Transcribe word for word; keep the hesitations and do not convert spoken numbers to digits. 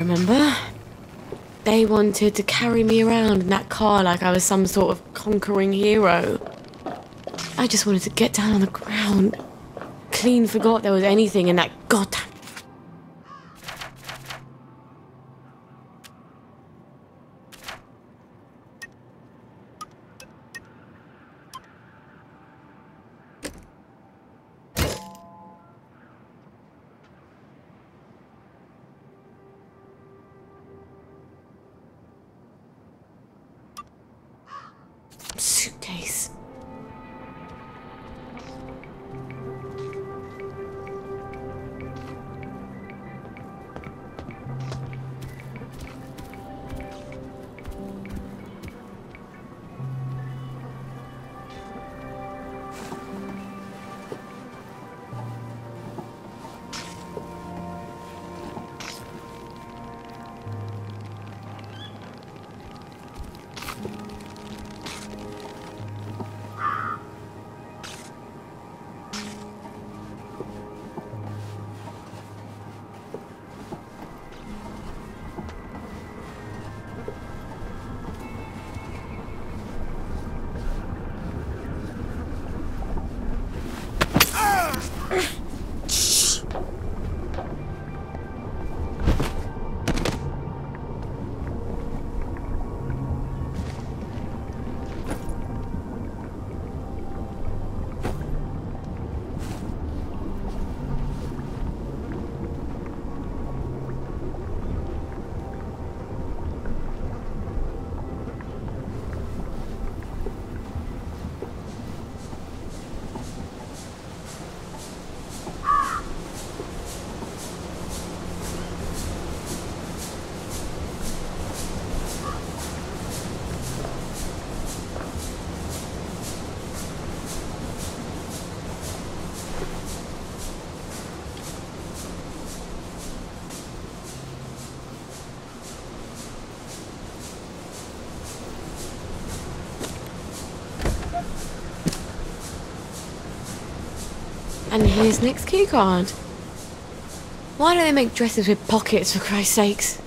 remember? They wanted to carry me around in that car like I was some sort of conquering hero. I just wanted to get down on the ground. Clean forgot there was anything in that goddamn... suitcase. And here's Nick's key card. Why do they make dresses with pockets, for Christ's sakes?